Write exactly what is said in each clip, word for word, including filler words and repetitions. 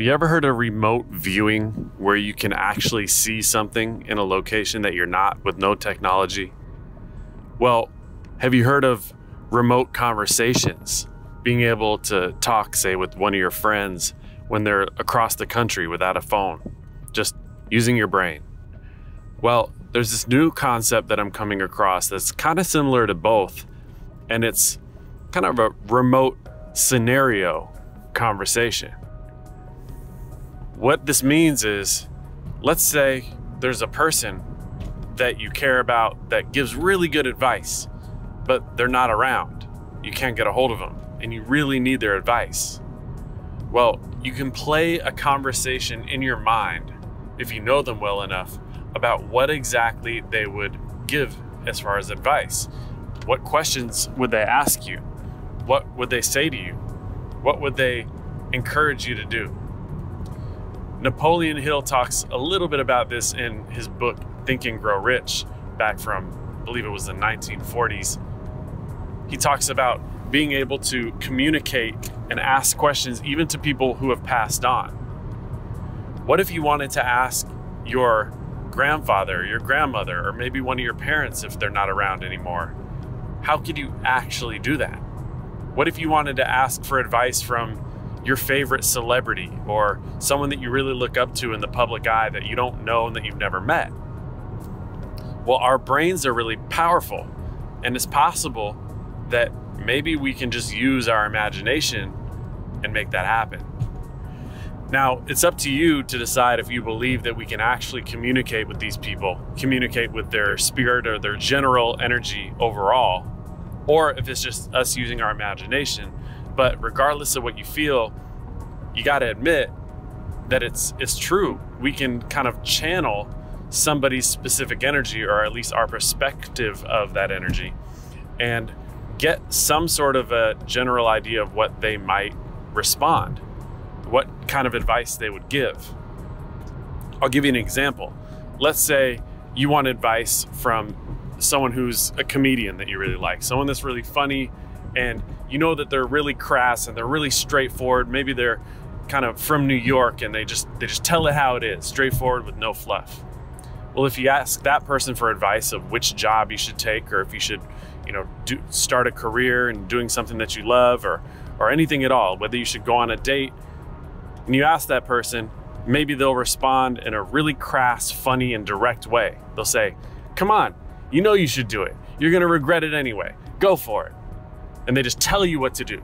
You ever heard of remote viewing, where you can actually see something in a location that you're not with no technology? Well, have you heard of remote conversations? Being able to talk, say, with one of your friends when they're across the country without a phone, just using your brain. Well, there's this new concept that I'm coming across that's kind of similar to both, and it's kind of a remote scenario conversation. What this means is, let's say there's a person that you care about that gives really good advice, but they're not around. You can't get a hold of them and you really need their advice. Well, you can play a conversation in your mind, if you know them well enough, about what exactly they would give as far as advice. What questions would they ask you? What would they say to you? What would they encourage you to do? Napoleon Hill talks a little bit about this in his book, Think and Grow Rich, back from, I believe it was the nineteen forties. He talks about being able to communicate and ask questions even to people who have passed on. What if you wanted to ask your grandfather, your grandmother, or maybe one of your parents if they're not around anymore? How could you actually do that? What if you wanted to ask for advice from your favorite celebrity or someone that you really look up to in the public eye that you don't know and that you've never met? Well, our brains are really powerful, and it's possible that maybe we can just use our imagination and make that happen. Now, it's up to you to decide if you believe that we can actually communicate with these people, communicate with their spirit or their general energy overall, or if it's just us using our imagination. But regardless of what you feel, you got to admit that it's, it's true. We can kind of channel somebody's specific energy, or at least our perspective of that energy, and get some sort of a general idea of what they might respond, what kind of advice they would give. I'll give you an example. Let's say you want advice from someone who's a comedian that you really like, someone that's really funny, and you know that they're really crass and they're really straightforward. Maybe they're kind of from New York and they just they just tell it how it is, straightforward with no fluff. Well, if you ask that person for advice of which job you should take, or if you should, you know, do, start a career and doing something that you love, or or anything at all, whether you should go on a date, and you ask that person, maybe they'll respond in a really crass, funny, and direct way. They'll say, "Come on, you know you should do it. You're gonna regret it anyway. Go for it." And they just tell you what to do.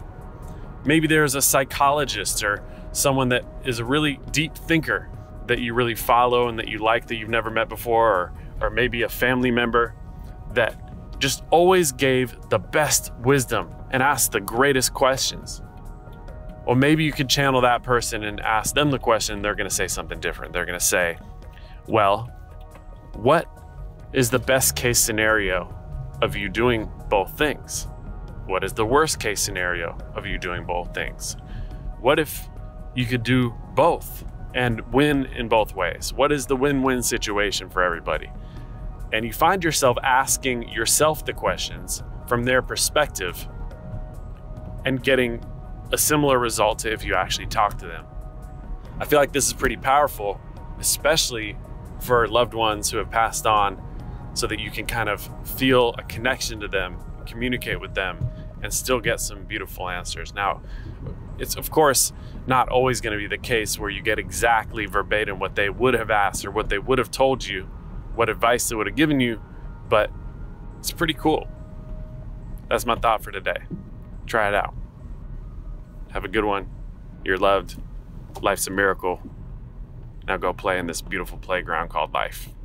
Maybe there's a psychologist or someone that is a really deep thinker that you really follow and that you like, that you've never met before, or, or maybe a family member that just always gave the best wisdom and asked the greatest questions. Or maybe you could channel that person and ask them the question. They're gonna say something different. They're gonna say, well, what is the best case scenario of you doing both things? What is the worst case scenario of you doing both things? What if you could do both and win in both ways? What is the win-win situation for everybody? And you find yourself asking yourself the questions from their perspective and getting a similar result to if you actually talk to them. I feel like this is pretty powerful, especially for loved ones who have passed on, so that you can kind of feel a connection to them, communicate with them, and still get some beautiful answers. Now, it's of course not always going to be the case where you get exactly verbatim what they would have asked or what they would have told you, what advice they would have given you, but it's pretty cool. That's my thought for today. Try it out. Have a good one. You're loved. Life's a miracle. Now go play in this beautiful playground called life.